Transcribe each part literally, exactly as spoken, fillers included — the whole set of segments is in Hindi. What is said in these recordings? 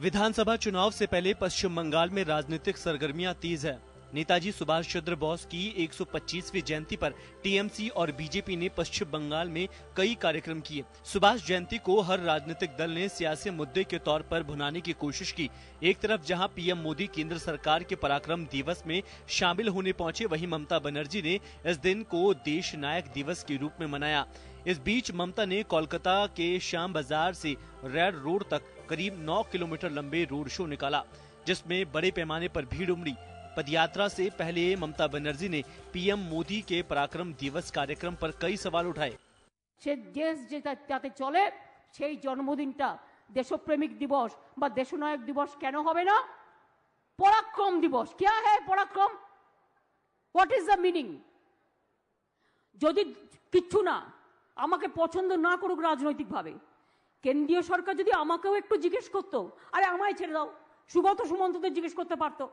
विधानसभा चुनाव से पहले पश्चिम बंगाल में राजनीतिक सरगर्मियां तेज है। नेताजी सुभाष चंद्र बोस की एक सौ पच्चीसवीं जयंती पर टीएमसी और बीजेपी ने पश्चिम बंगाल में कई कार्यक्रम किए। सुभाष जयंती को हर राजनीतिक दल ने सियासी मुद्दे के तौर पर भुनाने की कोशिश की। एक तरफ जहां पीएम मोदी केंद्र सरकार के पराक्रम दिवस में शामिल होने पहुंचे, वहीं ममता बनर्जी ने इस दिन को देश नायक दिवस के रूप में मनाया। इस बीच ममता ने कोलकाता के श्याम बाजार से रेड रोड तक करीब नौ किलोमीटर लंबे रोड शो निकाला, जिसमें बड़े पैमाने पर भीड़ उमड़ी। पदयात्रा से पहले ममता बनर्जी ने पीएम मोदी के पराक्रम दिवस कार्यक्रम पर कई सवाल उठाए। देश जाते चले से जन्मदिन देशप्रेमिक दिवस बा देशनायक दिवस क्यों होबे ना? पराक्रम दिवस क्या है? पराक्रम व्हाट इज द मीनिंग? यदि किच्छु ना আমাকে পছন্দ না করুক রাজনৈতিক ভাবে, কেন্দ্রীয় সরকার যদি আমাকেও একটু জিজ্ঞেস করত, আরে আমায় ছেড়ে দাও, সুব্রত সুমন্তদের জিজ্ঞেস করতে পারতো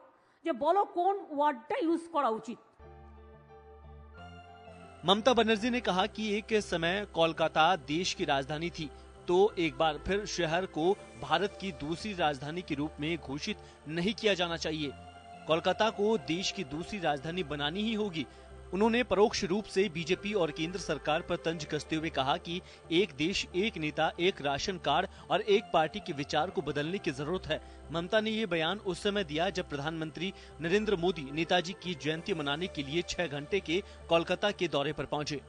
যে বলো কোন ওয়ার্ডটা ইউজ করা উচিত। ममता बनर्जी ने कहा कि एक समय कोलकाता देश की राजधानी थी, तो एक बार फिर शहर को भारत की दूसरी राजधानी के रूप में घोषित नहीं किया जाना चाहिए। कोलकाता को देश की दूसरी राजधानी बनानी ही होगी। उन्होंने परोक्ष रूप से बीजेपी और केंद्र सरकार पर तंज कसते हुए कहा कि एक देश, एक नेता, एक राशन कार्ड और एक पार्टी के विचार को बदलने की जरूरत है। ममता ने ये बयान उस समय दिया जब प्रधानमंत्री नरेंद्र मोदी नेताजी की जयंती मनाने के लिए छह घंटे के कोलकाता के दौरे पर पहुंचे।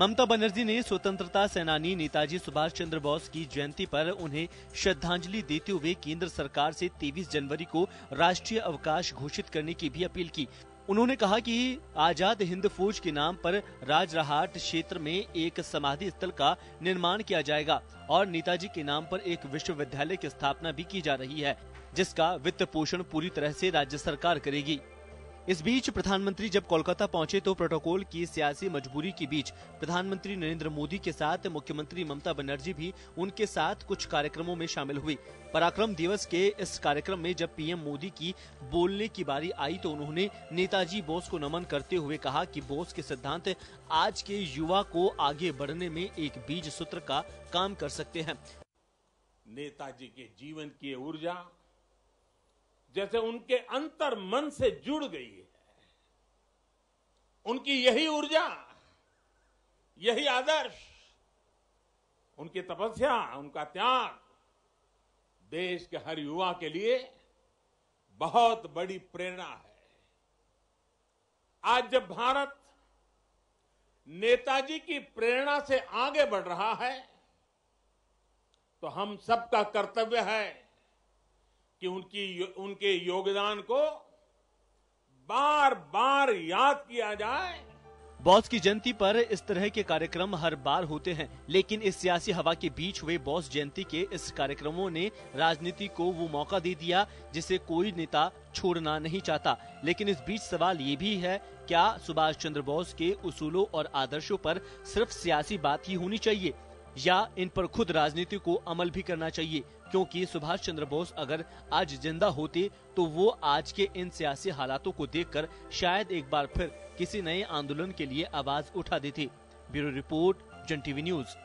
ममता बनर्जी ने स्वतंत्रता सेनानी नेताजी सुभाष चंद्र बोस की जयंती पर उन्हें श्रद्धांजलि देते हुए केंद्र सरकार से तेईस जनवरी को राष्ट्रीय अवकाश घोषित करने की भी अपील की। उन्होंने कहा कि आजाद हिंद फौज के नाम पर राजराहाट क्षेत्र में एक समाधि स्थल का निर्माण किया जाएगा और नेताजी के नाम पर एक विश्वविद्यालय की स्थापना भी की जा रही है, जिसका वित्त पोषण पूरी तरह से राज्य सरकार करेगी। इस बीच प्रधानमंत्री जब कोलकाता पहुंचे तो प्रोटोकॉल की सियासी मजबूरी के बीच प्रधानमंत्री नरेंद्र मोदी के साथ मुख्यमंत्री ममता बनर्जी भी उनके साथ कुछ कार्यक्रमों में शामिल हुई। पराक्रम दिवस के इस कार्यक्रम में जब पीएम मोदी की बोलने की बारी आई तो उन्होंने नेताजी बोस को नमन करते हुए कहा कि बोस के सिद्धांत आज के युवा को आगे बढ़ने में एक बीज सूत्र का काम कर सकते हैं। नेताजी के जीवन की ऊर्जा जैसे उनके अंतर मन से जुड़ गई है। उनकी यही ऊर्जा, यही आदर्श, उनकी तपस्या, उनका त्याग देश के हर युवा के लिए बहुत बड़ी प्रेरणा है। आज जब भारत नेताजी की प्रेरणा से आगे बढ़ रहा है तो हम सबका कर्तव्य है कि उनकी उनके योगदान को बार बार याद किया जाए। बॉस की जयंती पर इस तरह के कार्यक्रम हर बार होते हैं, लेकिन इस सियासी हवा के बीच हुए बॉस जयंती के इस कार्यक्रमों ने राजनीति को वो मौका दे दिया जिसे कोई नेता छोड़ना नहीं चाहता। लेकिन इस बीच सवाल ये भी है, क्या सुभाष चंद्र बोस के उसूलों और आदर्शों पर सिर्फ सियासी बात ही होनी चाहिए या इन पर खुद राजनीति को अमल भी करना चाहिए? क्योंकि सुभाष चंद्र बोस अगर आज जिंदा होते तो वो आज के इन सियासी हालातों को देखकर शायद एक बार फिर किसी नए आंदोलन के लिए आवाज उठा देते। Bureau report, Jan TV news.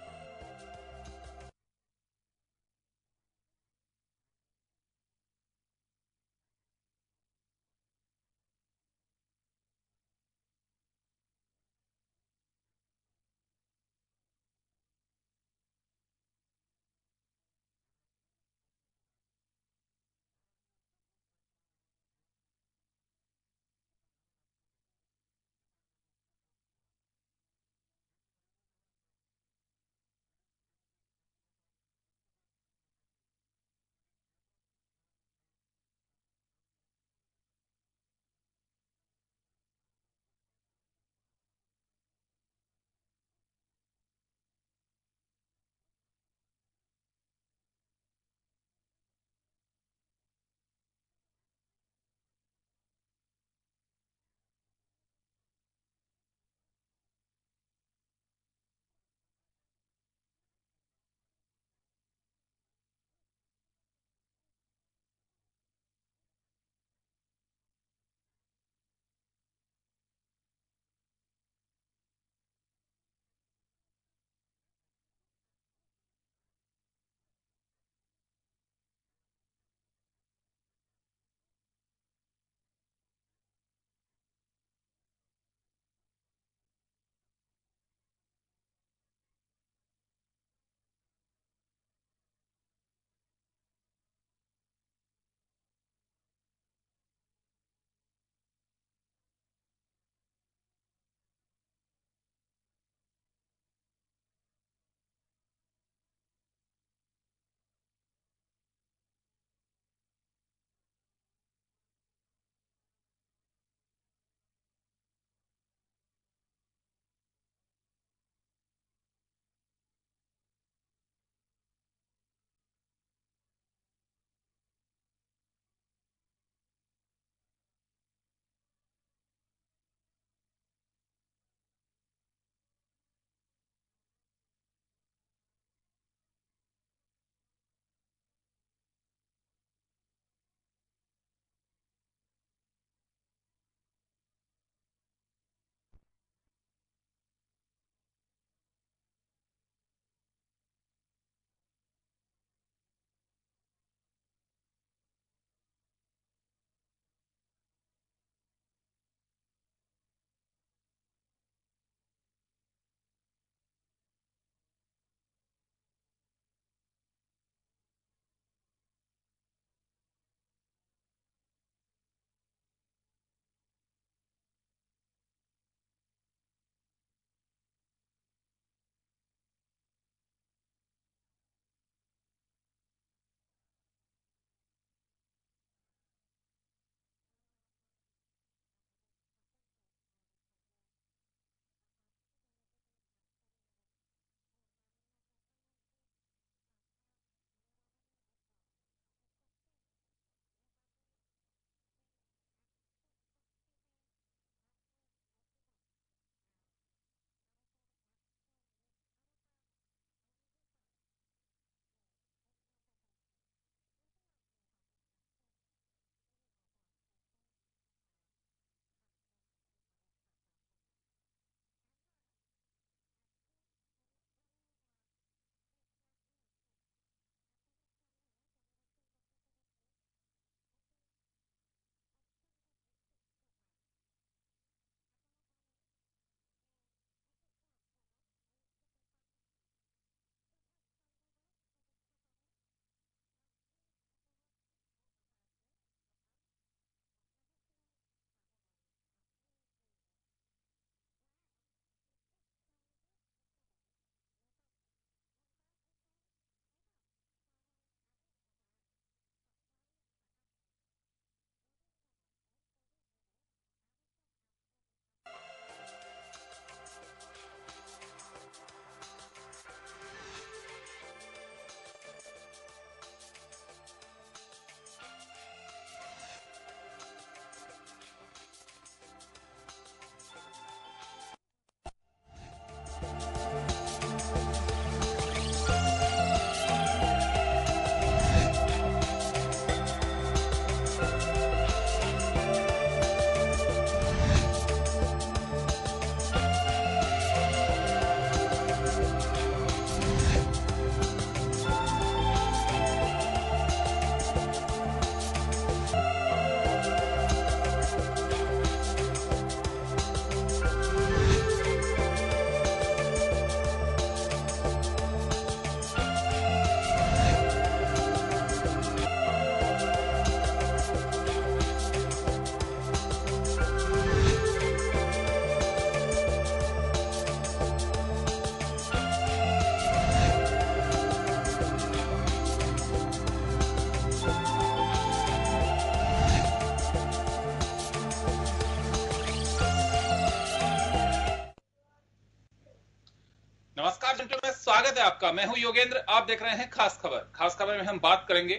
स्वागत है आपका। मैं हूं योगेंद्र, आप देख रहे हैं खास खबर। खास खबर में हम बात करेंगे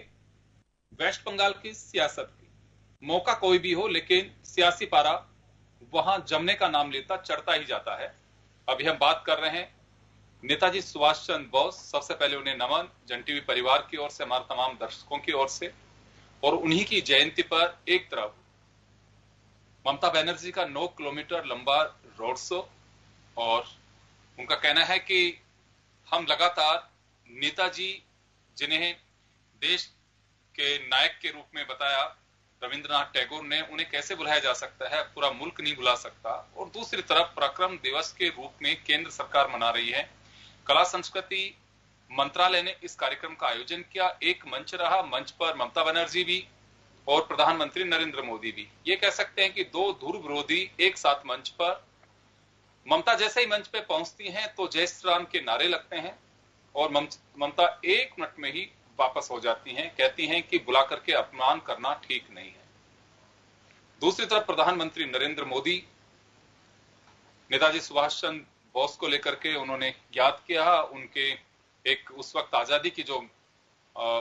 वेस्ट बंगाल की सियासत की। मौका कोई भी हो, लेकिन सियासी पारा वहां जमने का नाम लेता चढ़ता ही जाता है। अभी हम बात कर रहे हैं नेताजी सुभाष चंद्र बोस। सबसे पहले उन्हें नमन जन टीवी परिवार की ओर से, हमारे तमाम दर्शकों की ओर से। और उन्हीं की जयंती पर एक तरफ ममता बनर्जी का नौ किलोमीटर लंबा रोड शो, और उनका कहना है कि हम लगातार नेताजी, जिन्हें देश के नायक के रूप में बताया रविंद्रनाथ टैगोर ने, उन्हें कैसे भुलाया जा सकता है, पूरा मुल्क नहीं भुला सकता। और दूसरी तरफ पराक्रम दिवस के रूप में केंद्र सरकार मना रही है। कला संस्कृति मंत्रालय ने इस कार्यक्रम का आयोजन किया। एक मंच रहा, मंच पर ममता बनर्जी भी और प्रधानमंत्री नरेंद्र मोदी भी। ये कह सकते हैं कि दो धुर विरोधी एक साथ मंच पर, ममता जैसे ही मंच पे पहुंचती हैं तो जय श्री राम के नारे लगते हैं और ममता एक मिनट में ही वापस हो जाती हैं। कहती हैं कि बुला करके अपमान करना ठीक नहीं है। दूसरी तरफ प्रधानमंत्री नरेंद्र मोदी, नेताजी सुभाष चंद्र बोस को लेकर के उन्होंने याद किया। उनके एक उस वक्त आजादी की जो आ,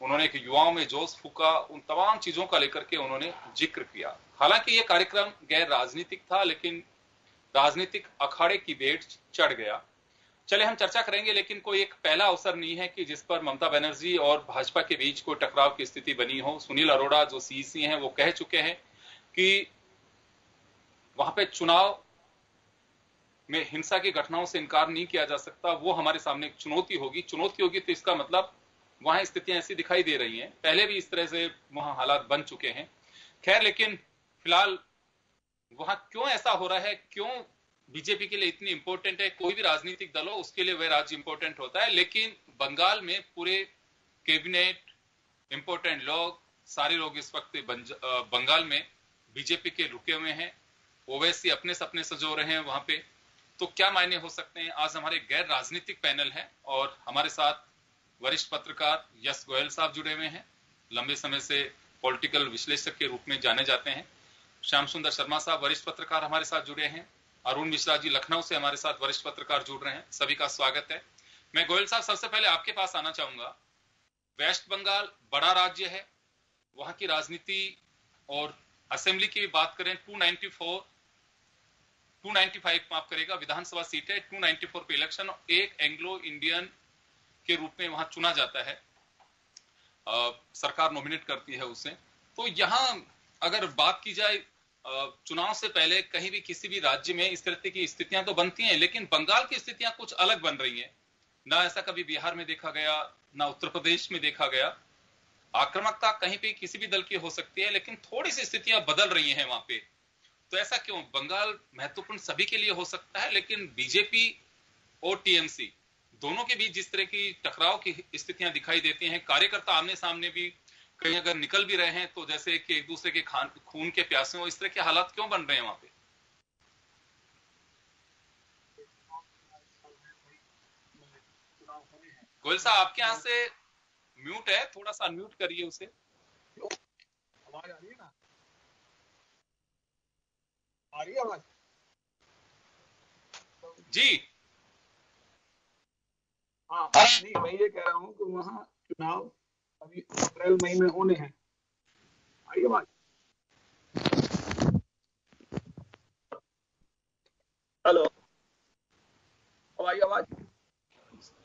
उन्होंने एक युवाओं में जोश फूका, उन तमाम चीजों का लेकर के उन्होंने जिक्र किया। हालांकि ये कार्यक्रम गैर राजनीतिक था, लेकिन राजनीतिक अखाड़े की बेट चढ़ गया। चले हम चर्चा करेंगे, लेकिन कोई एक पहला अवसर नहीं है कि जिस पर ममता बनर्जी और भाजपा के बीच कोई टकराव की स्थिति बनी हो। सुनील अरोड़ा जो सीईसी हैं, वो कह चुके हैं कि वहां पे चुनाव में हिंसा की घटनाओं से इनकार नहीं किया जा सकता। वो हमारे सामने एक चुनौती होगी। चुनौती होगी तो इसका मतलब वहां स्थितियां ऐसी दिखाई दे रही हैं, पहले भी इस तरह से वहां हालात बन चुके हैं। खैर, लेकिन फिलहाल वहां क्यों ऐसा हो रहा है, क्यों बीजेपी के लिए इतनी इंपॉर्टेंट है, कोई भी राजनीतिक दल हो उसके लिए वह राज्य इंपॉर्टेंट होता है, लेकिन बंगाल में पूरे कैबिनेट इंपॉर्टेंट लोग, सारे लोग इस वक्त बंगाल में बीजेपी के रुके हुए हैं। ओवैसी अपने सपने सजो रहे हैं वहां पे, तो क्या मायने हो सकते हैं। आज हमारे गैर राजनीतिक पैनल है और हमारे साथ वरिष्ठ पत्रकार यश गोयल साहब जुड़े हुए हैं, लंबे समय से पॉलिटिकल विश्लेषक के रूप में जाने जाते हैं। श्यामसुंदर शर्मा साहब वरिष्ठ पत्रकार हमारे साथ जुड़े हैं। अरुण मिश्रा जी लखनऊ से हमारे साथ वरिष्ठ पत्रकार जुड़ रहे हैं। सभी का स्वागत है। मैं गोयल साहब सबसे पहले आपके पास आना चाहूंगा। वेस्ट बंगाल बड़ा राज्य है, वहां की राजनीति और असेंबली की भी बात करें, two ninety four two ninety five माफ करेगा विधानसभा सीट है, टू नाइन्टी फोर पे इलेक्शन, एक एंग्लो इंडियन के रूप में वहां चुना जाता है, आ, सरकार नॉमिनेट करती है उसे। तो यहाँ अगर बात की जाए, चुनाव से पहले कहीं भी किसी भी राज्य में इस तरह की स्थितियां तो बनती हैं, लेकिन बंगाल की स्थितियां कुछ अलग बन रही हैं। ना ऐसा कभी बिहार में देखा गया, ना उत्तर प्रदेश में देखा गया। आक्रामकता कहीं पे किसी भी दल की हो सकती है, लेकिन थोड़ी सी स्थितियां बदल रही हैं वहां पे। तो ऐसा क्यों? बंगाल महत्वपूर्ण सभी के लिए हो सकता है, लेकिन बीजेपी और टीएमसी दोनों के बीच जिस तरह की टकराव की स्थितियां दिखाई देती हैं, कार्यकर्ता आमने सामने भी कहीं अगर निकल भी रहे हैं तो जैसे कि एक दूसरे के खान, खून के प्यासे हो, इस तरह के हालात क्यों बन रहे हैं वहां पे? गोयल साहब आपके यहाँ से म्यूट है, थोड़ा सा अनम्यूट करिए उसे। आवाज आ रही है ना? आ रही है आवाज? जी हाँ, नहीं मैं ये कह रहा हूँ कि वहाँ चुनाव अभी अप्रैल मई में होने हैं। आइए बात हेलो आवाज आवाज चप्पल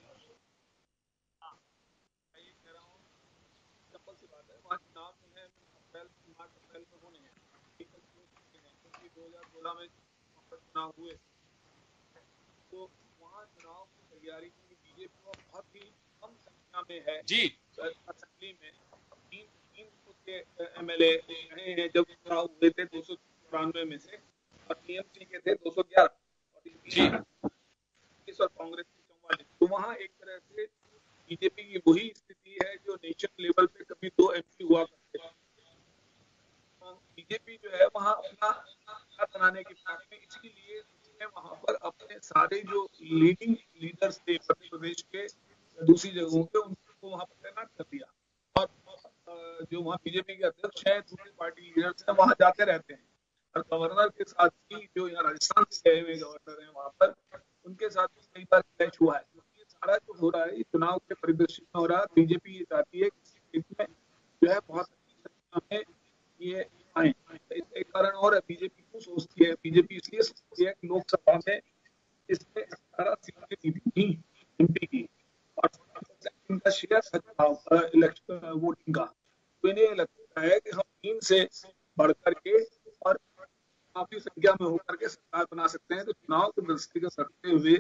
से बात है। वहाँ चुनाव जो है अप्रैल मार्च अप्रैल में होने हैं, क्योंकि दो हजार सोलह में चुनाव हुए, तो वहाँ चुनाव की तैयारी बहुत ही कम संख्या में है। जी असेंबली में तीन तीन के एमएलए रहे हैं जब चुनाव हुए थे, दो सौ चौरानवे में से, और टीएमसी के थे दो सौ ग्यारह और कांग्रेस के चौवालीस। तो वहाँ एक तरह से बीजेपी की वही स्थिति है जो नेशनल लेवल पे कभी दो एमपी हुआ करते थे। बीजेपी जो है वहाँ अपना बनाने की बात, इसीलिए वहाँ पर अपने सारे जो लीडिंग लीडर्स थे मध्य प्रदेश के दूसरी जगहों के, उनको वहाँ पर तैनात कर दिया। और जो वहाँ बीजेपी के अध्यक्ष हैं, दूसरी पार्टी लीडर्स हैं, वहाँ जाते रहते हैं। और गवर्नर के साथ भी, जो यहाँ राजस्थान से गए हुए गवर्नर हैं वहाँ पर, उनके साथ भी कई बार क्लैश हुआ है। तो ये सारा जो हो रहा है, चुनाव के परिदृश्य में हो रहा है, बीजेपी ये चाहती है कि इसमें जो है बहुत अच्छी संख्या में ये आए। एक कारण और है, बीजेपी को सोचती है, बीजेपी इसलिए सोचती है कि लोकसभा में इसमें अठारह सीटें जीती थी एमपी की और इनका शेयर था इलेक्शन वोटिंग का, तो इन्हें लगता है कि हम तीन से बढ़ करके और काफी संख्या में होकर के सरकार बना सकते हैं। तो चुनाव के दृष्टि को रखते हुए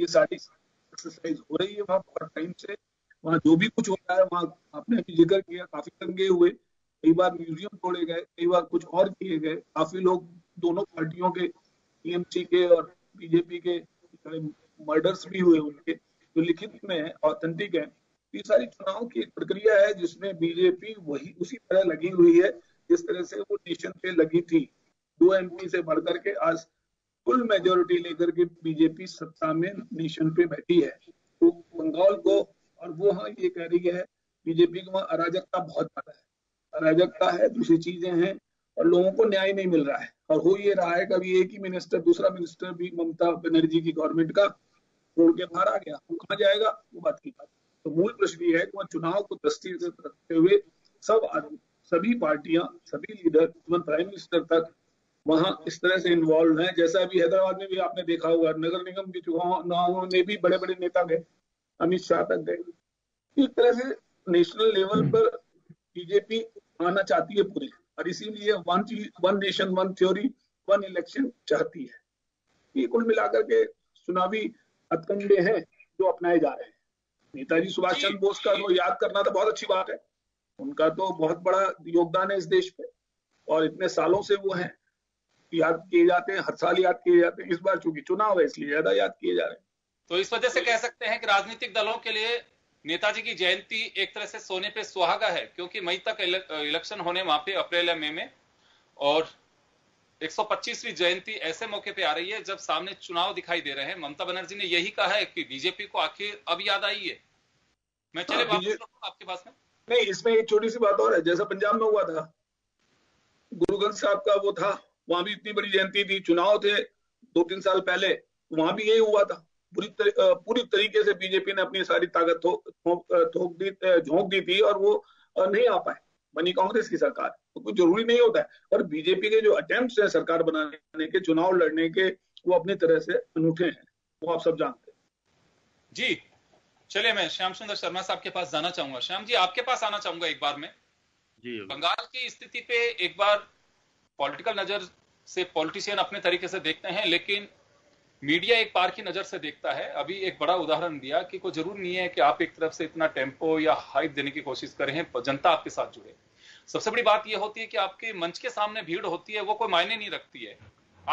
ये सारी एक्सरसाइज हो रही है वहाँ बहुत टाइम से। वहाँ जो भी कुछ हो रहा है, वहाँ आपने भी जिक्र किया, काफी दंगे हुए, कई बार म्यूजियम तोड़े गए, कई बार कुछ और किए गए, काफी लोग दोनों पार्टियों के टीएमसी के और बीजेपी के मर्डर्स भी हुए उनके, जो लिखित में है, ऑथेंटिक है। ये सारी चुनाव की एक प्रक्रिया है जिसमें बीजेपी वही उसी तरह लगी हुई है जिस तरह से वो नेशन पे लगी थी। दो एमपी से बढ़कर के आज फुल मेजोरिटी लेकर के बीजेपी सत्ता में नेशन पे बैठी है तो बंगाल को, और वो हाँ ये कह रही है बीजेपी को वहाँ अराजकता बहुत ज्यादा है, अराजकता है, दूसरी चीजें हैं और लोगों को न्याय नहीं मिल रहा है। और हो ये रहा है कभी एक ही मिनिस्टर, दूसरा मिनिस्टर भी ममता बनर्जी की गवर्नमेंट का छोड़ के बाहर आ गया, वो कहाँ जाएगा, वो बात की बात। तो मूल प्रश्न ये है कि वहाँ चुनाव को दृष्टि से रखते हुए सब आदमी, सभी पार्टियां, सभी लीडर, प्राइम मिनिस्टर तक वहां इस तरह से इन्वॉल्व हैं। जैसा अभी हैदराबाद में भी आपने देखा होगा, नगर निगम के चुनावों में भी बड़े बड़े नेता गए, अमित शाह तक गए। इस तरह से नेशनल लेवल पर बीजेपी आना चाहती है पूरी, और इसीलिए one one nation one theory one election चाहती है। ये कुल मिलाकर के चुनावी हथकंडे हैं जो अपनाए जा रहे हैं। नेताजी सुभाष चंद्र बोस का तो याद करना तो बहुत अच्छी बात है, उनका तो बहुत बड़ा योगदान है इस देश पे और इतने सालों से वो हैं, याद किए जाते हैं, हर साल याद किए जाते हैं। इस बार चूंकि चुनाव है इसलिए ज्यादा याद किए जा रहे हैं। तो इस वजह से कह सकते हैं कि राजनीतिक दलों के लिए नेताजी की जयंती एक तरह से सोने पे सुहागा है, क्योंकि मई तक इलेक्शन होने वहां पे अप्रैल या मई में, और एक सौ पच्चीसवीं जयंती ऐसे मौके पे आ रही है जब सामने चुनाव दिखाई दे रहे हैं। ममता बनर्जी ने यही कहा है कि बीजेपी को आखिर अब याद आई है। मैं चले वापस आपके पास में। नहीं, इसमें एक छोटी सी बात और है, जैसा पंजाब में हुआ था, गुरुग्रंथ साहब का वो था, वहां भी इतनी बड़ी जयंती थी, चुनाव थे दो तीन साल पहले, वहां भी यही हुआ था। पूरी तरी, पूरी तरीके से बीजेपी ने अपनी सारी ताकत थोक दी, झोंक दी थी और वो नहीं आ पाए, बनी कांग्रेस की सरकार। तो कुछ जरूरी नहीं होता है, और बीजेपी के जो अटेम्प्ट्स हैं सरकार बनाने के, चुनाव लड़ने के, वो अपनी तरह से अनूठे हैं, वो आप सब जानते हैं। जी चलिए, मैं श्यामसुंदर शर्मा साहब के पास जाना चाहूंगा। श्याम जी, आपके पास आना चाहूंगा एक बार में। जी, बंगाल की स्थिति पे एक बार पॉलिटिकल नजर से पॉलिटिशियन अपने तरीके से देखते हैं, लेकिन मीडिया एक पार की नजर से देखता है। अभी एक बड़ा उदाहरण दिया कि कोई जरूर नहीं है कि आप एक तरफ से इतना टेम्पो या हाइप देने की कोशिश कर रहे हैं, जनता आपके साथ जुड़े। सबसे बड़ी बात यह होती है कि आपके मंच के सामने भीड़ होती है वो कोई मायने नहीं रखती है,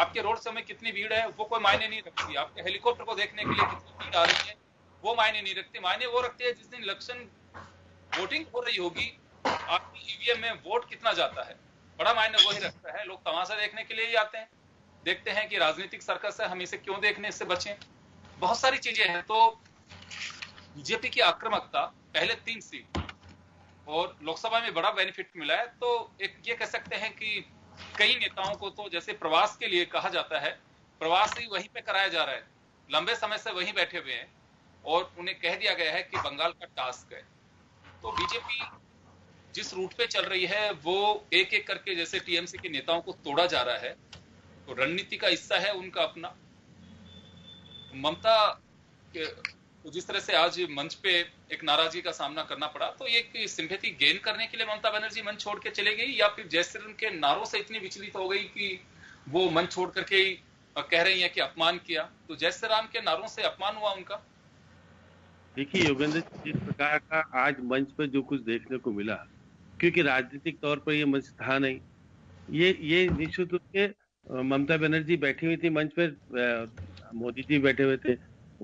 आपके रोड से में कितनी भीड़ है वो कोई मायने नहीं रखती, आपके हेलीकॉप्टर को देखने के लिए कितनी भीड़ आ रही है वो मायने नहीं रखती। मायने वो रखती है जिस दिन इलेक्शन वोटिंग हो रही होगी, आपकी ईवीएम में वोट कितना जाता है, बड़ा मायने वही रखता है। लोग तमाशा देखने के लिए ही आते हैं, देखते हैं कि राजनीतिक सर्कस है, हम इसे क्यों देखने, इससे बचें। बहुत सारी चीजें हैं। तो बीजेपी की आक्रामकता, पहले तीन सीट और लोकसभा में बड़ा बेनिफिट मिला है, तो एक ये कह सकते हैं कि कई नेताओं को तो जैसे प्रवास के लिए कहा जाता है, प्रवास ही वहीं पे कराया जा रहा है, लंबे समय से वहीं बैठे हुए हैं और उन्हें कह दिया गया है कि बंगाल का टास्क है। तो बीजेपी जिस रूट पे चल रही है वो एक एक करके जैसे टीएमसी के नेताओं को तोड़ा जा रहा है, तो रणनीति का हिस्सा है उनका अपना। ममता तो जिस तरह से आज मंच पे एक नाराजगी का सामना करना पड़ा, तो ये सिंपैथी गेन करने के लिए ममता बनर्जी मंच छोड़ के चले गई, या फिर जैसे उनके नारों से इतनी विचलित हो गई कि वो मंच छोड़ करके ही कह रही है कि अपमान किया, तो जैसे राम के नारों से अपमान हुआ उनका। देखिए योगेंद्र, जिस प्रकार का आज मंच पर जो कुछ देखने को मिला, क्योंकि राजनीतिक तौर पर यह मंच था नहीं, ये ये निश्चित रूप से ममता बनर्जी बैठी हुई थी मंच पर, मोदी जी बैठे हुए थे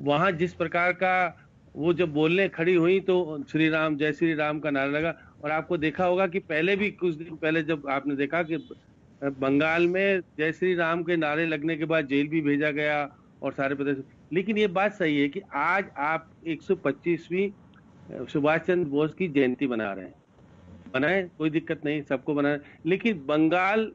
वहां, जिस प्रकार का वो जब बोलने खड़ी हुई तो श्री राम, जय श्री राम का नारा लगा। और आपको देखा होगा कि पहले भी कुछ दिन पहले जब आपने देखा कि बंगाल में जय श्री राम के नारे लगने के बाद जेल भी भेजा गया और सारे प्रदेश। लेकिन ये बात सही है कि आज आप एक सौ पच्चीसवीं सुभाष चंद्र बोस की जयंती मना रहे हैं, बनाए कोई दिक्कत नहीं, सबको बनाए, लेकिन बंगाल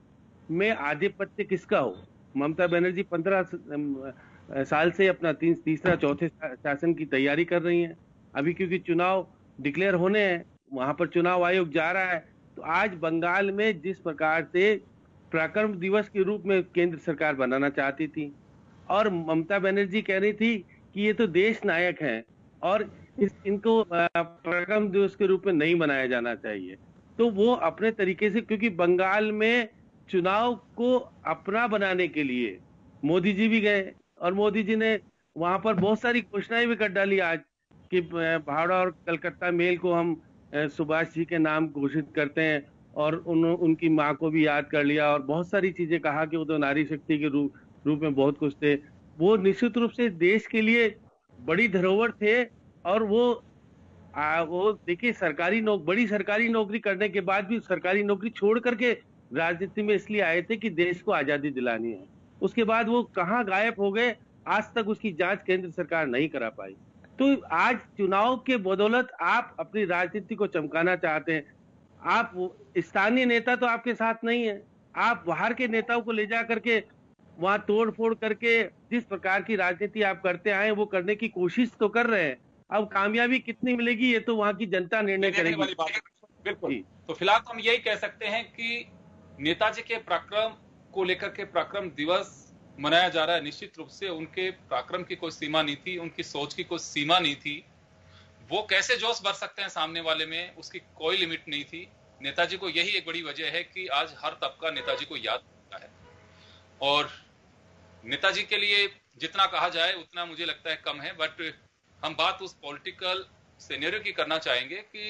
में आधिपत्य किसका हो। ममता बनर्जी पंद्रह साल से अपना तीन तीसरा चौथे शासन की तैयारी कर रही हैं, अभी क्योंकि चुनाव डिक्लेयर होने हैं, वहां पर चुनाव आयोग जा रहा है। तो आज बंगाल में जिस प्रकार से पराक्रम दिवस के रूप में केंद्र सरकार बनाना चाहती थी और ममता बनर्जी कह रही थी कि ये तो देश नायक हैं और इनको पराक्रम दिवस के रूप में नहीं मनाया जाना चाहिए। तो वो अपने तरीके से, क्योंकि बंगाल में चुनाव को अपना बनाने के लिए मोदी जी भी गए और मोदी जी ने वहां पर बहुत सारी घोषणाएं भी कर डाली आज कि भावड़ा और कलकत्ता मेल को हम सुभाष जी के नाम घोषित करते हैं और उन, उनकी माँ को भी याद कर लिया और बहुत सारी चीजें कहा कि वो तो नारी शक्ति के रूप रूप में बहुत कुछ थे। वो निश्चित रूप से देश के लिए बड़ी धरोहर थे। और वो आ, वो देखिए सरकारी नौक बड़ी सरकारी नौकरी करने के बाद भी सरकारी नौकरी छोड़ करके राजनीति में इसलिए आए थे कि देश को आजादी दिलानी है। उसके बाद वो कहाँ गायब हो गए, आज तक उसकी जांच केंद्र सरकार नहीं करा पाई। तो आज चुनाव के बदौलत आप अपनी राजनीति को चमकाना चाहते हैं। आप स्थानीय नेता तो आपके साथ नहीं है, आप बाहर के नेताओं को ले जा करके वहां तोड़ फोड़ करके जिस प्रकार की राजनीति आप करते आए वो करने की कोशिश तो कर रहे हैं। अब कामयाबी कितनी मिलेगी ये तो वहां की जनता निर्णय करेगी। बिल्कुल, तो फिलहाल हम यही कह सकते हैं कि नेताजी के पराक्रम को लेकर के पराक्रम दिवस मनाया जा रहा है। निश्चित रूप से उनके पराक्रम की कोई सीमा नहीं थी, उनकी सोच की कोई सीमा नहीं थी। वो कैसे जोश भर सकते हैं सामने वाले में, उसकी कोई लिमिट नहीं थी नेताजी को। यही एक बड़ी वजह है कि आज हर तबका नेताजी को याद करता है और नेताजी के लिए जितना कहा जाए उतना मुझे लगता है कम है। बट हम बात उस पॉलिटिकल सिनेरियो की करना चाहेंगे कि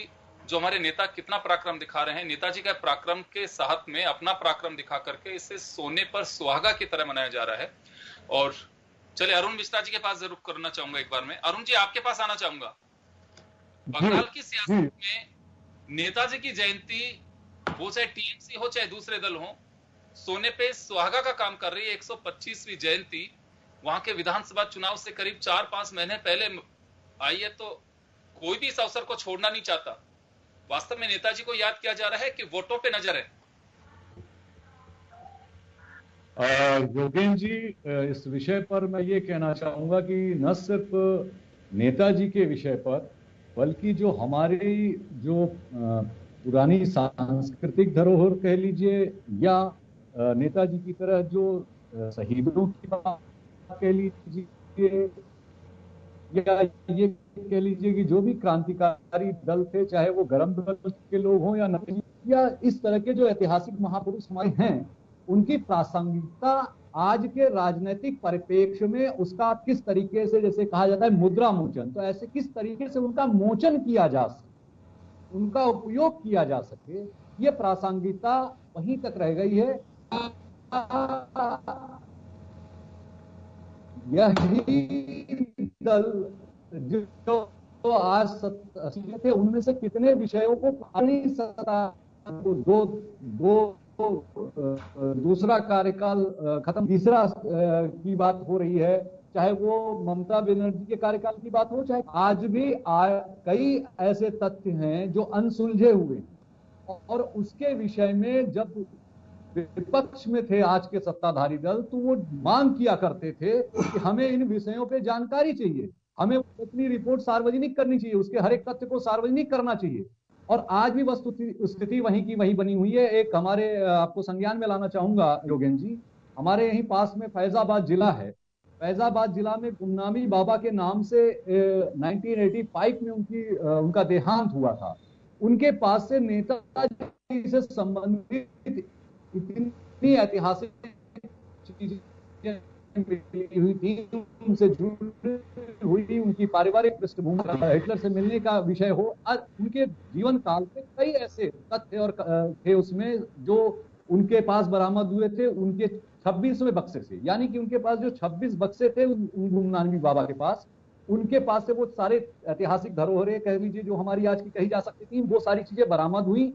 जो हमारे नेता कितना पराक्रम दिखा रहे हैं। नेताजी का पराक्रम के साथ में अपना पराक्रम दिखा करके इसे सोने पर सुहागा की तरह मनाया जा रहा है। और चले अरुण मिश्रा जी के पास जरूर करना चाहूंगा एक बार में। अरुण जी आपके पास आना चाहूंगा। बंगाल की सियासत में नेताजी की जयंती, वो चाहे टीएमसी हो चाहे दूसरे दल हो, सोने पे सुहागा का काम कर रही है। एक सौ पच्चीसवीं जयंती वहां के विधानसभा चुनाव से करीब चार पांच महीने पहले आई है, तो कोई भी इस अवसर को छोड़ना नहीं चाहता। वास्तव में नेताजी को याद किया जा रहा है कि वोटों पे नजर है। योगेंद्र जी, इस विषय पर मैं ये कहना चाहूंगा कि न सिर्फ नेताजी के विषय पर बल्कि जो हमारी जो पुरानी सांस्कृतिक धरोहर कह लीजिए या नेताजी की तरह जो शहीदों की बात कह लीजिए या ये कह लीजिए कि जो भी क्रांतिकारी दल थे, चाहे वो गरम दल के लोग हों या नक्सली या इस तरह के जो ऐतिहासिक महापुरुष हमारे हैं, उनकी प्रासंगिकता आज के राजनीतिक परिप्रेक्ष्य में उसका किस तरीके से, जैसे कहा जाता है मुद्रा मोचन, तो ऐसे किस तरीके से उनका मोचन किया जा सके, उनका उपयोग किया जा सके, ये प्रासंगिकता वहीं तक रह गई है। यही दल जो तो आज सत्ता थे उनमें से कितने विषयों को दो दो दूसरा कार्यकाल खत्म, तीसरा की बात हो रही है, चाहे वो ममता बनर्जी के कार्यकाल की बात हो, चाहे आज भी आ, कई ऐसे तथ्य हैं जो अनसुलझे हुए और उसके विषय में जब विपक्ष में थे आज के सत्ताधारी दल तो वो मांग किया करते थे कि हमें इन विषयों पे जानकारी चाहिए, हमें अपनी रिपोर्ट सार्वजनिक करनी चाहिए, उसके हर एक तथ्य को सार्वजनिक करना चाहिए। और आज भी वस्तु स्थिति वहीं की वहीं बनी हुई है। एक हमारे आपको संज्ञान में लाना चाहूंगा योगेंद्र जी, हमारे यहीं पास में फैजाबाद जिला है। फैजाबाद जिला में गुमनामी बाबा के नाम से नाइनटीन एटी फाइव में उनकी उनका देहांत हुआ था। उनके पास से नेताजी से संबंधित इतनी ऐतिहासिक चीजें मिली हुई थी, उनसे जुड़ी हुई उनकी पारिवारिक पृष्ठभूमि, हिटलर से मिलने का विषय हो, और उनके जीवन काल में कई ऐसे तथ्य और थे उसमें जो उनके पास बरामद हुए थे उनके छब्बीसवें बक्से से। यानी कि उनके पास जो छब्बीस बक्से थे गुमनामी बाबा के पास, उनके पास से वो सारे ऐतिहासिक धरोहरे कह लीजिए जो हमारी आज की कही जा सकती थी, वो सारी चीजें बरामद हुई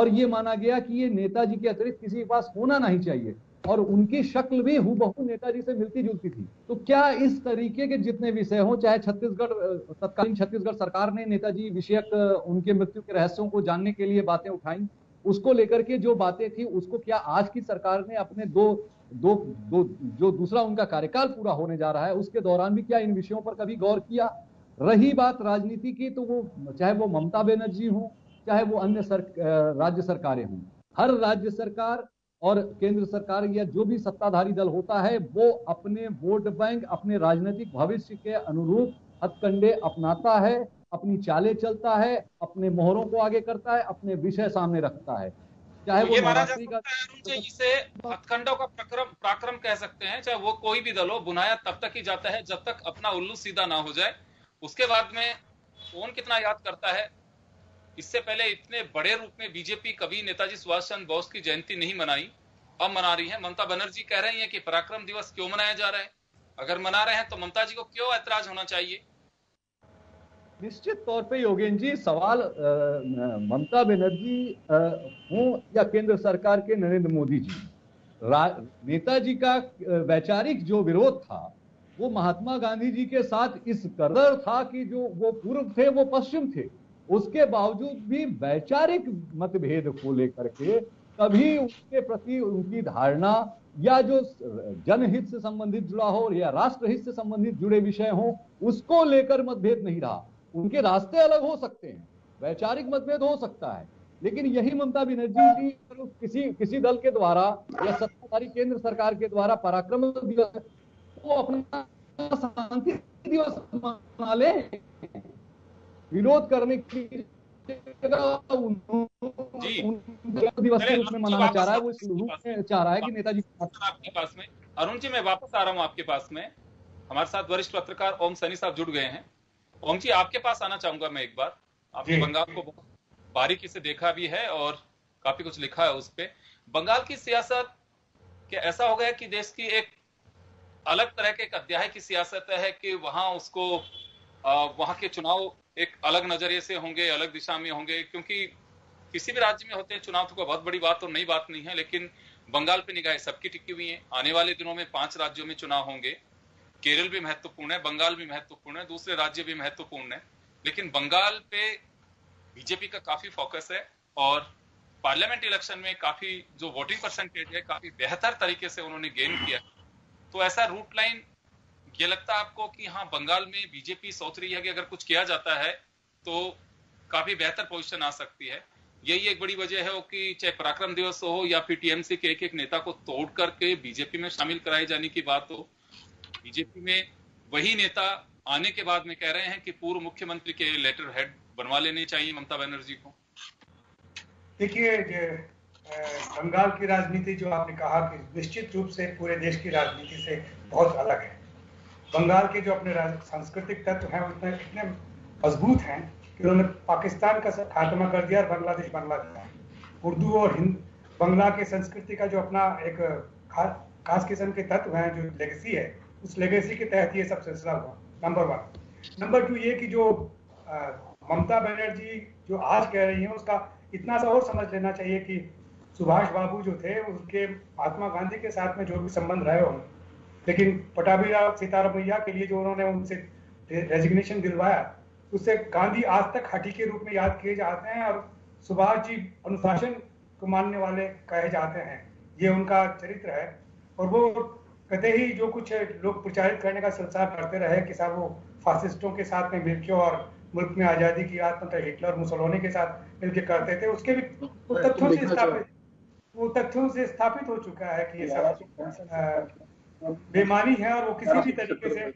और ये माना गया कि ये नेताजी के अतिरिक्त किसी के पास होना नहीं चाहिए और उनकी शक्ल भी हूबहू नेताजी से मिलती जुलती थी। तो क्या इस तरीके के जितने विषय हों, चाहे छत्तीसगढ़ तत्कालीन छत्तीसगढ़ सरकार ने नेताजी विषयक उनके मृत्यु के रहस्यों को जानने के लिए बातें उठाई, उसको लेकर के जो बातें थी उसको क्या आज की सरकार ने अपने दो दो दो जो दूसरा उनका कार्यकाल पूरा होने जा रहा है उसके दौरान भी क्या इन विषयों पर कभी गौर किया? रही बात राजनीति की, तो वो चाहे वो ममता बनर्जी हो, चाहे वो अन्य सर, राज्य सरकारें हों, हर राज्य सरकार और केंद्र सरकार या जो भी सत्ताधारी दल होता है वो अपने वोट बैंक, अपने राजनीतिक भविष्य के अनुरूप हथकंडे अपनाता है, अपनी चालें चलता है, अपने मोहरों को आगे करता है, अपने विषय सामने रखता है। चाहे वो महाराष्ट्र का इसे हथकंडों का प्रक्रम पराक्रम कह सकते हैं, चाहे वो कोई भी दल हो, बुनाया तब तक ही जाता है जब तक अपना उल्लू सीधा ना हो जाए। उसके बाद में कौन कितना याद करता है। इससे पहले इतने बड़े रूप में बीजेपी कभी नेताजी सुभाष चंद्र बोस की जयंती नहीं मनाई, अब मना रही है। ममता बनर्जी कह रही है कि पराक्रम दिवस क्यों मनाया जा रहा है, अगर मना रहे हैं तो ममता जी को क्यों ऐतराज होना चाहिए। निश्चित तौर पे योगेंद्र जी, सवाल ममता बनर्जी हो या केंद्र सरकार के नरेंद्र मोदी जी, नेताजी का वैचारिक जो विरोध था वो महात्मा गांधी जी के साथ इस कदर था कि जो वो पूर्व थे वो पश्चिम थे, उसके बावजूद भी वैचारिक मतभेद को लेकर के कभी उसके प्रति उनकी धारणा या जो जनहित से संबंधित जुड़ा हो या राष्ट्रहित से संबंधित जुड़े विषय हो उसको लेकर मतभेद नहीं रहा। उनके रास्ते अलग हो सकते हैं, वैचारिक मतभेद हो सकता है, लेकिन यही ममता बनर्जी जी किसी किसी दल के द्वारा या सत्ताधारी केंद्र सरकार के द्वारा पराक्रम दिवस वो अपना शांति दिवस मना ले, विरोध करने की दिवस के रूप में मनाना चाह रहा है, वो इस रूप में चाह रहा है कि नेताजी। आपके पास में अरुण जी, मैं वापस आ रहा हूँ आपके पास में। हमारे साथ वरिष्ठ पत्रकार ओम सैनी साहब जुड़ गए हैं। ओम जी, आपके पास आना चाहूंगा मैं एक बार। आपने बंगाल को बहुत बारीकी से देखा भी है और काफी कुछ लिखा है उस पर। बंगाल की सियासत क्या ऐसा हो गया कि देश की एक अलग तरह के एक अध्याय की सियासत है कि वहां उसको वहां के चुनाव एक अलग नजरिए से होंगे, अलग दिशा में होंगे, क्योंकि किसी भी राज्य में होते हैं चुनाव तो कोई बहुत बड़ी बात और नई बात नहीं है, लेकिन बंगाल पे निगाहें सबकी टिकी हुई हैं। आने वाले दिनों में पांच राज्यों में चुनाव होंगे। केरल भी महत्वपूर्ण है, बंगाल भी महत्वपूर्ण है, दूसरे राज्य भी महत्वपूर्ण है, लेकिन बंगाल पे बीजेपी का काफी फोकस है और पार्लियामेंट इलेक्शन में काफी जो वोटिंग परसेंटेज है काफी बेहतर तरीके से उन्होंने गेन किया। तो ऐसा रूट लाइन ये लगता है आपको कि हाँ बंगाल में बीजेपी सोच रही है कि अगर कुछ किया जाता है तो काफी बेहतर पोजीशन आ सकती है। यही एक बड़ी वजह है कि चाहे पराक्रम दिवस हो या फिर टीएमसी के एक एक नेता को तोड़ करके बीजेपी में शामिल कराए जाने की बात हो। बीजेपी में वही नेता आने के बाद में कह रहे हैं कि पूर्व मुख्यमंत्री के लेटर हेड बनवा लेने चाहिए ममता बनर्जी को। देखिए, बंगाल की राजनीति जो आपने कहा कि निश्चित रूप से पूरे देश की राजनीति से बहुत अलग है। बंगाल के जो अपने सांस्कृतिक तत्व हैं उतने इतने मजबूत हैं कि उन्होंने पाकिस्तान का खात्मा कर दिया और बांग्लादेश बंगला दिया। उर्दू और हिंद बंगला के संस्कृति का जो अपना एक खा, खास किस्म के तत्व हैं, जो लेगेसी है, उस लेगेसी के तहत ये सब सिलसिला हुआ। Number one. नंबर टू ये कि जो ममता बनर्जी जो आज कह रही हैं उसका इतना सा और समझ लेना चाहिए कि सुभाष बाबू जो थे उनके महात्मा गांधी के साथ में जो भी संबंध रहे होंगे, लेकिन पटाभिराव सीतारमैया के लिए जो उन्होंने उनसे रेजिग्नेशन दिलवाया उससे गांधी आज तक हठी के रूप में याद किए जाते हैं और सुभाष जी अनुशासन को मानने वाले कहे जाते हैं। ये उनका चरित्र है और वो कहते ही जो कुछ लोग प्रचारित करने का सिलसिला करते रहे कि साहब वो फासिस्टों के साथ में मिलकर और मुल्क में आज़ादी की याद मतलब हिटलर मुसोलिनी के साथ मिलकर करते थे, उसके भी तथ्यों से स्थापित वो तथ्यों से स्थापित हो चुका है कि ये सब बेमानी है और वो किसी भी तरीके से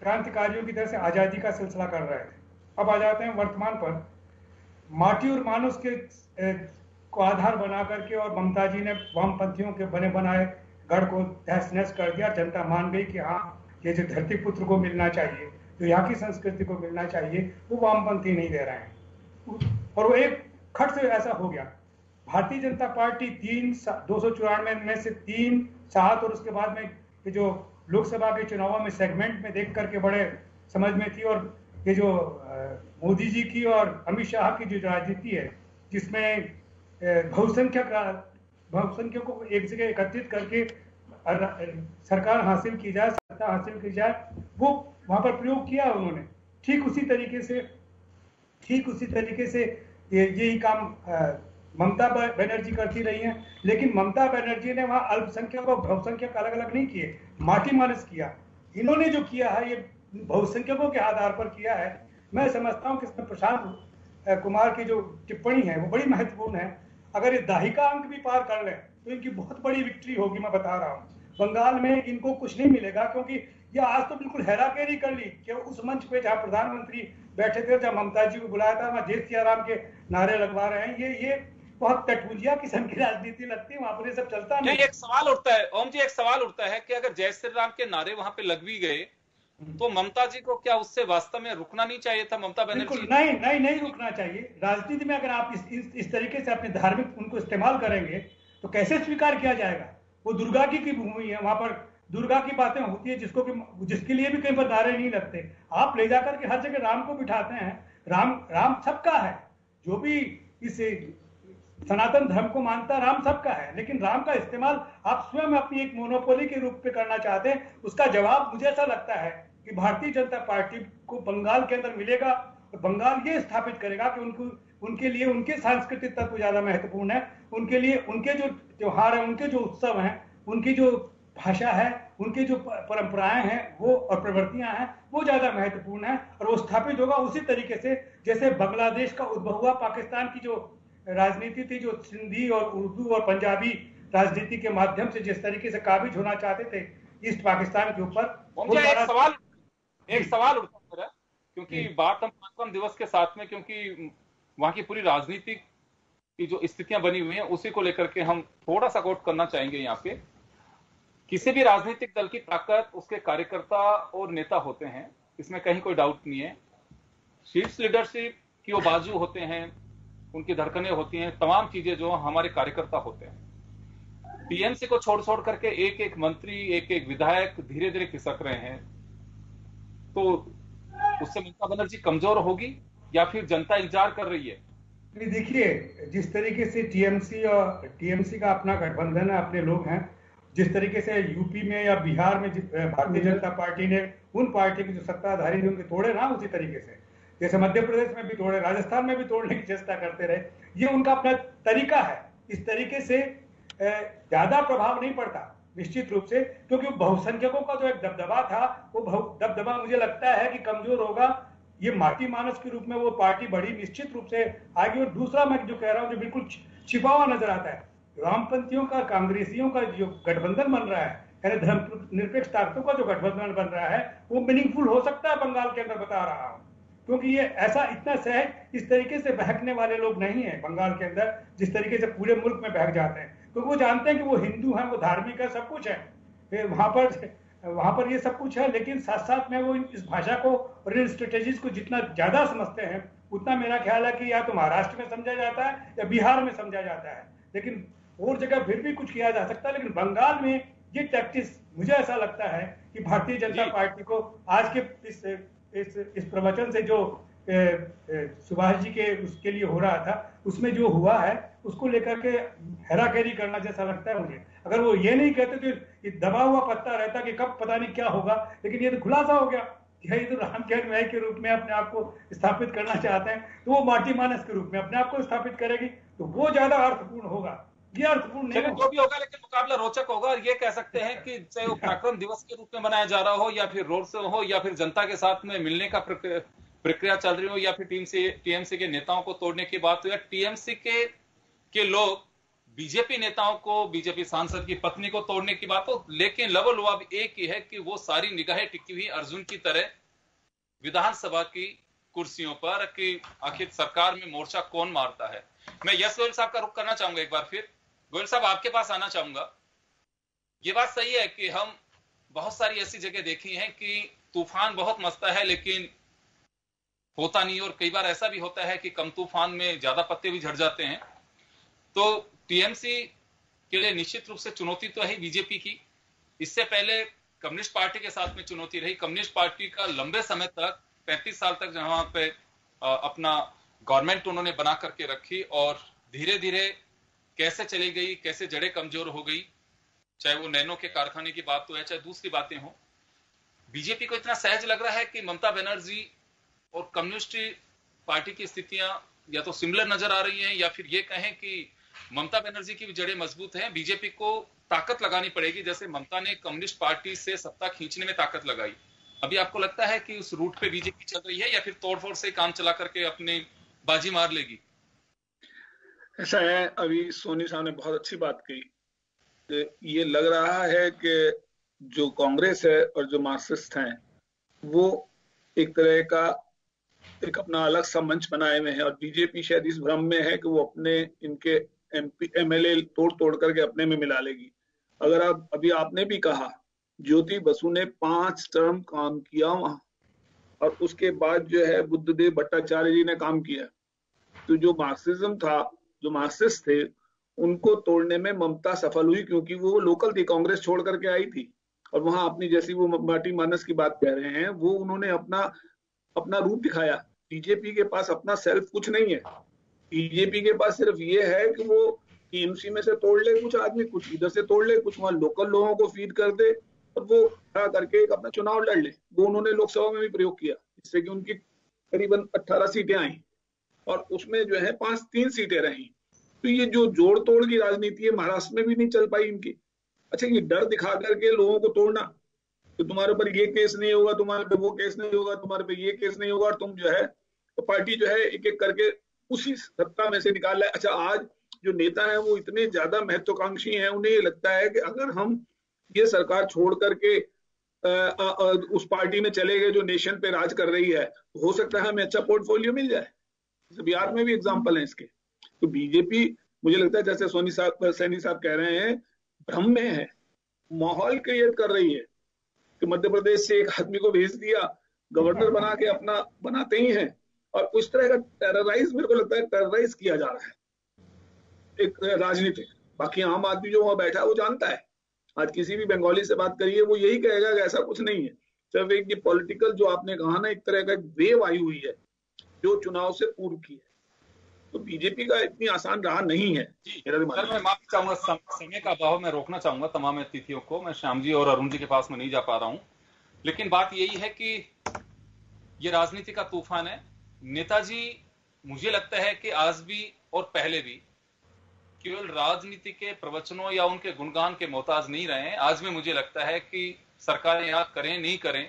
क्रांतिकारियों की तरह से आजादी का सिलसिला कर रहे थे। अब आ जाते हैं वर्तमान पर। माटी और मानुष के को आधार बना करके और ममता जी ने वामपंथियों के बने बनाए गढ़ को तहस नहस कर दिया। जनता मान गई कि हाँ ये जो धरती पुत्र को मिलना चाहिए, जो यहाँ की संस्कृति को मिलना चाहिए, वो वामपंथी नहीं दे रहे हैं और वो एक खट से ऐसा हो गया। भारतीय जनता पार्टी तीन दो सौ चौरानवे में से तीन सात और उसके बाद में जो लोकसभा के चुनावों में सेगमेंट में देख करके बड़े समझ में थी और ये जो मोदी जी की और अमित शाह की जो राजनीति है जिसमें बहुसंख्यक बहुसंख्यक को एक जगह एकत्रित करके सरकार हासिल की जाए, सत्ता हासिल की जाए, वो वहाँ पर प्रयोग किया उन्होंने। ठीक उसी तरीके से ठीक उसी तरीके से यही काम आ, ममता बनर्जी करती रही हैं, लेकिन ममता बनर्जी ने वहाँ अल्पसंख्यक और बहुसंख्यक अलग अलग नहीं किए, माटी मानस किया। इन्होंने जो किया है ये बहुसंख्यकों के आधार पर किया है। मैं समझता हूँ कि इसमें प्रशांत कुमार की जो टिप्पणी है वो बड़ी महत्वपूर्ण है। अगर ये दाहिका अंक भी पार कर लें तो इनकी बहुत बड़ी विक्ट्री होगी, मैं बता रहा हूँ। बंगाल में इनको कुछ नहीं मिलेगा, क्योंकि ये आज तो बिल्कुल हेराफेरी कर ली कि उस मंच पे जहाँ प्रधानमंत्री बैठे थे, जहाँ ममता जी को बुलाया था, वहाँ जय सियाराम के नारे लगवा रहे हैं। ये ये बहुत तटबुजिया किस्म की राजनीति लगती है, वहाँ पर ये सब चलता नहीं। एक सवाल उठता है ओम जी, एक सवाल उठता है कि अगर जय श्री राम के नारे वहाँ पे लग भी गए तो ममता जी को क्या उससे वास्तव में रुकना नहीं चाहिए था? ममता बनर्जी नहीं नहीं नहीं रुकना चाहिए। राजनीति में अगर आप इस तरीके से अपने धार्मिक उनको इस्तेमाल करेंगे तो कैसे स्वीकार किया जाएगा? वो दुर्गा की की भूमि है, वहां पर दुर्गा की बातें होती है, जिसको कि जिसके लिए भी कहीं पर नारे नहीं लगते। आप ले जाकर के हर जगह राम को बिठाते हैं। राम राम सबका है, जो भी इस सनातन धर्म को मानता है राम सबका है, लेकिन राम का इस्तेमाल आप स्वयं अपनी एक मोनोपोली के रूप में करना चाहते हैं। उसका जवाब मुझे ऐसा लगता है कि भारतीय जनता पार्टी को बंगाल के अंदर मिलेगा और बंगाल ये स्थापित करेगा कि उनको उनके लिए उनके सांस्कृतिक तत्व ज्यादा महत्वपूर्ण है, उनके लिए उनके जो त्योहार है, उनके जो उत्सव हैं, उनकी जो भाषा है, उनकी जो परंपराएं हैं वो और प्रवृत्तियां हैं वो ज्यादा महत्वपूर्ण है और वो स्थापित होगा उसी तरीके से जैसे बांग्लादेश का उद्भव हुआ। पाकिस्तान की जो राजनीति थी, जो सिंधी और उर्दू और पंजाबी राजनीति के माध्यम से जिस तरीके से काबिज होना चाहते थे ईस्ट पाकिस्तान के ऊपर, एक सवाल एक सवाल उठता है मेरा, क्योंकि बार गणतंत्र दिवस के साथ में क्योंकि वहां की पूरी राजनीति की जो स्थितियां बनी हुई हैं उसी को लेकर के हम थोड़ा सा कोट करना चाहेंगे। यहाँ पे किसी भी राजनीतिक दल की ताकत उसके कार्यकर्ता और नेता होते हैं, इसमें कहीं कोई डाउट नहीं है। शीर्ष लीडरशिप की वो बाजू होते हैं, उनकी धड़कनें होती हैं, तमाम चीजें जो हमारे कार्यकर्ता होते हैं। टीएमसी को छोड़ छोड़ करके एक एक मंत्री, एक एक विधायक धीरे धीरे खिसक रहे हैं, तो उससे ममता बनर्जी कमजोर होगी या फिर जनता इंतजार कर रही है? देखिए, जिस तरीके से टीएमसी और टीएमसी का अपना गठबंधन है, अपने लोग हैं, जिस तरीके से यूपी में या बिहार में भारतीय जनता पार्टी ने उन पार्टी के जो सत्ताधारी थे उनके तोड़े ना, उसी तरीके से जैसे मध्य प्रदेश में भी तोड़े, राजस्थान में भी तोड़ने की चेष्टा करते रहे। ये उनका अपना तरीका है। इस तरीके से ज्यादा प्रभाव नहीं पड़ता निश्चित रूप से, क्योंकि बहुसंख्यकों का जो एक दबदबा था वो दबदबा मुझे लगता है कि कमजोर होगा। ये माटी मानस के रूप में वो पार्टी बड़ी निश्चित रूप से आगे। और दूसरा मैं जो कह रहा हूँ, जो बिल्कुल छिपा हुआ नजर आता है, वामपंथियों का, कांग्रेसियों का जो गठबंधन बन रहा है, यानी धर्मनिरपेक्ष ताकतों का जो गठबंधन बन रहा है, वो मीनिंगफुल हो सकता है बंगाल के अंदर, बता रहा हूँ। क्योंकि ये ऐसा इतना सहज इस तरीके से बहकने वाले लोग नहीं है बंगाल के अंदर, जिस तरीके से पूरे मुल्क में बहक जाते हैं, क्योंकि वो जानते हैं कि वो हिंदू है, वो धार्मिक है, सब कुछ है वहां पर वहां पर ये सब कुछ है। लेकिन साथ साथ में वो इस भाषा को और इन स्ट्रेटेजीज को जितना ज्यादा समझते हैं, उतना मेरा ख्याल है कि या तो महाराष्ट्र में समझा जाता है या बिहार में समझा जाता है, लेकिन और जगह फिर भी कुछ किया जा सकता है। लेकिन बंगाल में ये टैक्टिक्स, मुझे ऐसा लगता है कि भारतीय जनता पार्टी को आज के इस इस, इस प्रवचन से जो सुभाष जी के उसके लिए हो रहा था, उसमें जो हुआ है उसको लेकर के हेराफेरी करना जैसा लगता है मुझे। अगर वो ये नहीं कहते तो ये दबा हुआ पत्ता रहता कि कब पता नहीं क्या होगा, लेकिन ये तो खुलासा हो गया कि ये तो राम जन्मभूमि के रूप में अपने आप को स्थापित करना चाहते हैं, तो वो माटी मानस के रूप में अपने आप को स्थापित करेगी, तो वो ज्यादा अर्थपूर्ण होगा। ये अर्थपूर्ण नहीं होगा, जो भी होगा, लेकिन मुकाबला रोचक होगा। और ये कह सकते हैं कि चाहे वो पराक्रम दिवस के रूप में मनाया जा रहा हो, या फिर रोड शो हो, या फिर जनता के साथ में मिलने का प्रक्रिया चल रही हो, या फिर टीम से टीएमसी के नेताओं को तोड़ने की बात हो, या टीएमसी के के लोग बीजेपी नेताओं को, बीजेपी सांसद की पत्नी को तोड़ने की बात हो, लेकिन लेवल अब एक ही है कि वो सारी निगाहें टिकी हुई अर्जुन की तरह विधानसभा की कुर्सियों पर कि आखिर सरकार में मोर्चा कौन मारता है। मैं यश गोयल साहब का रुख करना चाहूंगा एक बार फिर। गोयल साहब, आपके पास आना चाहूंगा। ये बात सही है कि हम बहुत सारी ऐसी जगह देखी है कि तूफान बहुत मस्ता है लेकिन होता नहीं, और कई बार ऐसा भी होता है कि कम तूफान में ज्यादा पत्ते भी झड़ जाते हैं। तो टीएमसी के लिए निश्चित रूप से चुनौती तो है बीजेपी की, इससे पहले कम्युनिस्ट पार्टी के साथ में चुनौती रही। कम्युनिस्ट पार्टी का लंबे समय तक पैंतीस साल तक जहां पे अपना गवर्नमेंट उन्होंने बना करके रखी और धीरे धीरे कैसे चली गई, कैसे जड़ें कमजोर हो गई, चाहे वो नैनो के कारखाने की बात हो या चाहे दूसरी बातें हो। बीजेपी को इतना सहज लग रहा है कि ममता बनर्जी और कम्युनिस्ट पार्टी की स्थितियां या तो सिमिलर नजर आ रही है, या फिर ये कहें कि ममता बनर्जी की जड़ें मजबूत हैं, बीजेपी को ताकत लगानी पड़ेगी, जैसे ममता ने कम्युनिस्ट पार्टी से सत्ता खींचने में ताकत लगाई। अभी आपको लगता है कि उस रूट पे बीजेपी चल रही है या फिर तोड़फोड़ से काम चला करके अपने बाजी मार लेगी? ऐसा है, अभी सोनी साहब ने बहुत अच्छी बात कही। ये लग रहा है कि जो कांग्रेस है और जो मार्क्सिस्ट हैं वो एक तरह का एक अपना अलग सा मंच बनाए हुए हैं और बीजेपी शायद इस भ्रम में है कि वो अपने इनके एमपी एमएलए तोड़ तोड़ करके अपने में मिला लेगी। अगर आप अभी आपने भी कहा ज्योति बसु ने पांच टर्म काम किया वहां और उसके बाद जो है बुद्धदेव भट्टाचार्य जी ने काम किया, तो जो मार्क्सिज्म था, जो मार्क्सिस्ट थे, उनको तोड़ने में ममता सफल हुई क्योंकि वो लोकल थी, कांग्रेस छोड़ करके आई थी और वहां अपनी, जैसी वो माटी मानस की बात कह रहे हैं, वो उन्होंने अपना अपना रूप दिखाया। बीजेपी के पास अपना सेल्फ कुछ नहीं है, बीजेपी के पास सिर्फ ये है कि वो टीएमसी में से तोड़ ले कुछ आदमी, कुछ इधर से तोड़ ले, कुछ वहां लोकल लोगों को फीड कर दे और वो खड़ा करके एक अपना चुनाव लड़ ले। वो उन्होंने लोकसभा में भी प्रयोग किया जिससे कि उनकी करीबन अट्ठारह सीटें आई और उसमें जो है पांच तीन सीटें रहीं। तो ये जो जोड़ तोड़ की राजनीति है महाराष्ट्र में भी नहीं चल पाई इनकी। अच्छा, ये डर दिखा करके लोगों को तोड़ना कि तो तुम्हारे पर ये केस नहीं होगा, तुम्हारे पे वो केस नहीं होगा, तुम्हारे पे ये केस नहीं होगा और तुम जो है तो पार्टी जो है एक एक करके उसी सत्ता में से निकाल रहा है। अच्छा, आज जो नेता है वो इतने ज्यादा महत्वाकांक्षी है, उन्हें ये लगता है कि अगर हम ये सरकार छोड़ करके आ, आ, आ, उस पार्टी में चले गए जो नेशन पे राज कर रही है, हो सकता है हमें अच्छा पोर्टफोलियो मिल जाए। बिहार में भी एग्जाम्पल है इसके। तो बीजेपी मुझे लगता है, जैसे सोनी साहब सैनी साहब कह रहे हैं, भ्रम में है, माहौल क्रिएट कर रही है कि मध्य प्रदेश से एक आदमी को भेज दिया, गवर्नर बना के अपना बनाते ही हैं और उस तरह का टेरराइज, मेरे को लगता है टेरराइज किया जा रहा है एक राजनीति। बाकी आम आदमी जो वहां बैठा है वो जानता है। आज किसी भी बंगाली से बात करिए वो यही कहेगा कि ऐसा कुछ नहीं है। सिर्फ एक ये पॉलिटिकल जो आपने कहा ना, एक तरह का वेव आई हुई है जो चुनाव से पूर्व की है। तो बीजेपी का इतनी आसान राह नहीं है। सर, मैं माफी चाहूंगा, समय का अभाव में रोकना चाहूंगा तमाम अतिथियों को। मैं श्याम जी और अरुण जी के पास में नहीं जा पा रहा हूं, लेकिन बात यही है कि ये राजनीति का तूफान है। नेताजी मुझे लगता है कि आज भी और पहले भी केवल राजनीति के प्रवचनों या उनके गुणगान के मोहताज नहीं रहे हैं। आज भी मुझे लगता है कि सरकारें याद करें नहीं करें,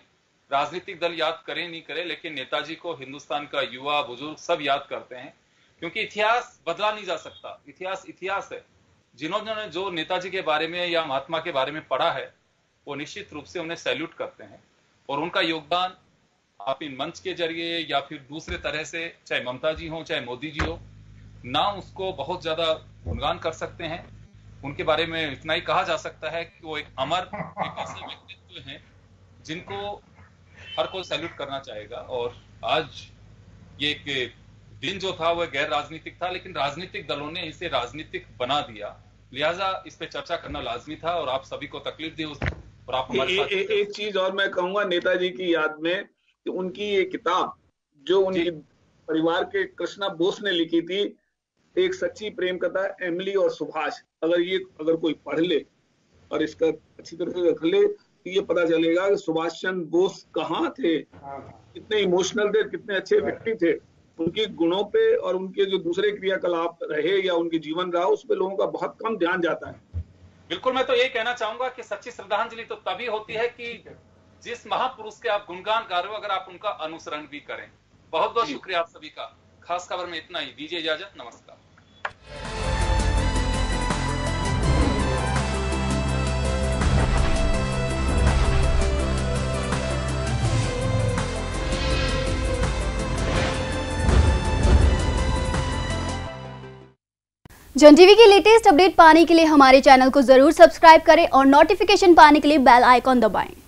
राजनीतिक दल याद करें नहीं करें, लेकिन नेताजी को हिंदुस्तान का युवा बुजुर्ग सब याद करते हैं क्योंकि इतिहास बदला नहीं जा सकता। इतिहास इतिहास है। जिन्होंने जो नेताजी के बारे में या महात्मा के बारे में पढ़ा है वो निश्चित रूप से उन्हें सैल्यूट करते हैं और उनका योगदान आप इन मंच के जरिए या फिर दूसरे तरह से, चाहे ममता जी हो चाहे मोदी जी हो, ना उसको बहुत ज्यादा गुणगान कर सकते हैं। उनके बारे में इतना ही कहा जा सकता है कि वो एक अमर, एक ऐसे व्यक्तित्व हैं जिनको हर कोई सैल्यूट करना चाहेगा। और आज ये एक दिन जो था वह गैर राजनीतिक था, लेकिन राजनीतिक दलों ने इसे राजनीतिक बना दिया, लिहाजा इस पे चर्चा करना लाजमी था और आप सभी को तकलीफ दी। और आप हमारे साथ एक चीज और मैं कहूंगा नेताजी की याद में, कि उनकी ये किताब जो उनके परिवार के कृष्णा बोस ने लिखी थी, एक सच्ची प्रेम कथा, एमिली और सुभाष, अगर ये अगर कोई पढ़ ले और इसका अच्छी तरह से रख ले तो ये पता चलेगा कि सुभाष चंद्र बोस कहाँ थे, कितने इमोशनल थे, कितने अच्छे व्यक्ति थे। उनके गुणों पे और उनके जो दूसरे क्रियाकलाप रहे या उनके जीवन रहा उस पे लोगों का बहुत कम ध्यान जाता है। बिल्कुल, मैं तो यही कहना चाहूंगा कि सच्ची श्रद्धांजलि तो तभी होती है कि जिस महापुरुष के आप गुणगान गा रहे हो, अगर आप उनका अनुसरण भी करें। बहुत बहुत शुक्रिया आप सभी का। खास खबर में इतना ही, दीजिए इजाजत, नमस्कार। जन टीवी की लेटेस्ट अपडेट पाने के लिए हमारे चैनल को जरूर सब्सक्राइब करें और नोटिफिकेशन पाने के लिए बेल आइकॉन दबाएं।